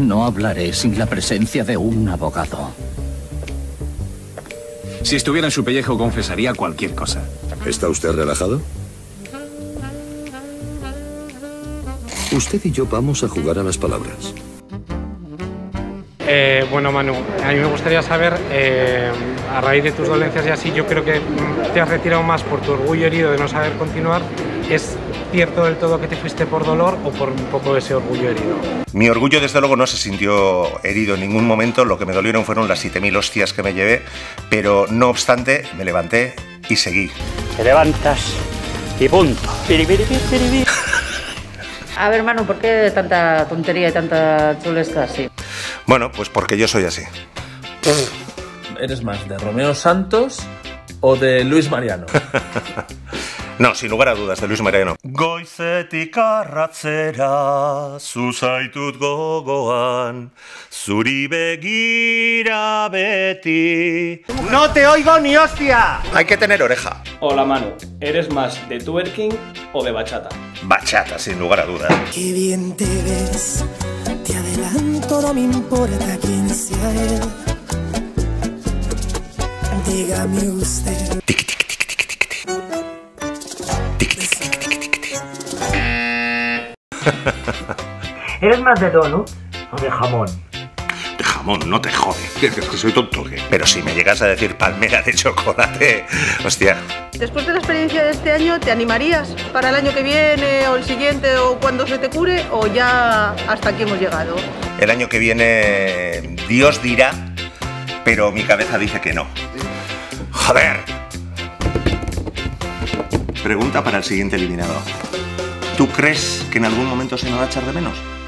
No hablaré sin la presencia de un abogado. Si estuviera en su pellejo, confesaría cualquier cosa. ¿Está usted relajado? Usted y yo vamos a jugar a las palabras. Bueno, Manu, a mí me gustaría saber, a raíz de tus dolencias y así, yo creo que te has retirado más por tu orgullo herido de no saber continuar. ¿Es cierto del todo que te fuiste por dolor o por un poco ese orgullo herido? Mi orgullo, desde luego, no se sintió herido en ningún momento. Lo que me dolieron fueron las 7.000 hostias que me llevé, pero no obstante, me levanté y seguí. Te levantas y punto. A ver, Manu, ¿por qué tanta tontería y tanta chulesca así? Bueno, pues porque yo soy así. ¿Eres más de Romeo Santos o de Luis Mariano? No, sin lugar a dudas, de Luis Mariano. Goizetik arratzera, zu zaitut gogoan, zuri begira beti. ¡No te oigo ni hostia! Hay que tener oreja. Hola, Manu, ¿eres más de twerking o de bachata? Bachata, sin lugar a dudas. Qué bien te ves, te adelanto, no me importa quién sea él. Dígame usted. ¿Eres más de donut o de jamón? De jamón, no te jode. Es que soy tonto, ¿qué? Pero si me llegas a decir palmera de chocolate, hostia. Después de la experiencia de este año, ¿te animarías para el año que viene o el siguiente o cuando se te cure o ya hasta aquí hemos llegado? El año que viene Dios dirá, pero mi cabeza dice que no. ¡Joder! Pregunta para el siguiente eliminado. ¿Tú crees que en algún momento se me va a echar de menos?